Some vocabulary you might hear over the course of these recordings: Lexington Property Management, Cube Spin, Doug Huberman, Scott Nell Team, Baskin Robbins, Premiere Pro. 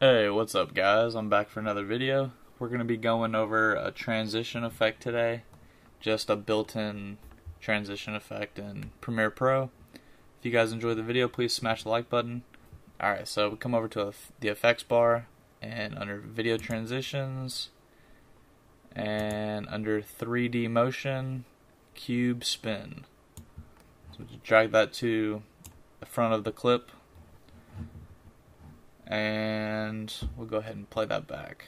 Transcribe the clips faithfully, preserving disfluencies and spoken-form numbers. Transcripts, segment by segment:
Hey, what's up guys? I'm back for another video. We're going to be going over a transition effect today. Just a built-in transition effect in Premiere Pro. If you guys enjoyed the video, please smash the like button. Alright, so we come over to the effects bar and under video transitions and under three D motion, Cube Spin. So just drag that to the front of the clip. And we'll go ahead and play that back.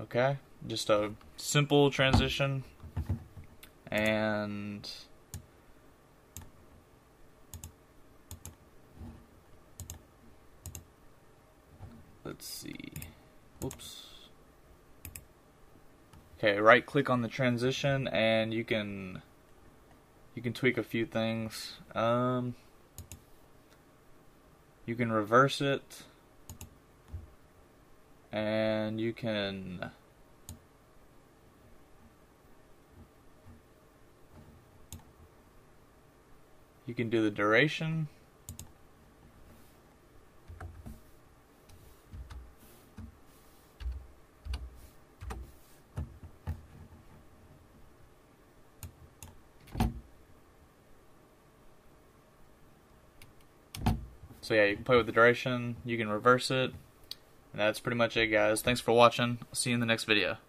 Okay, just a simple transition, and let's see, oops. Okay, right click on the transition and you can you can tweak a few things. Um, You can reverse it, and you can you can do the duration, so yeah, you can play with the duration, you can reverse it, and that's pretty much it guys. Thanks for watching, I'll see you in the next video.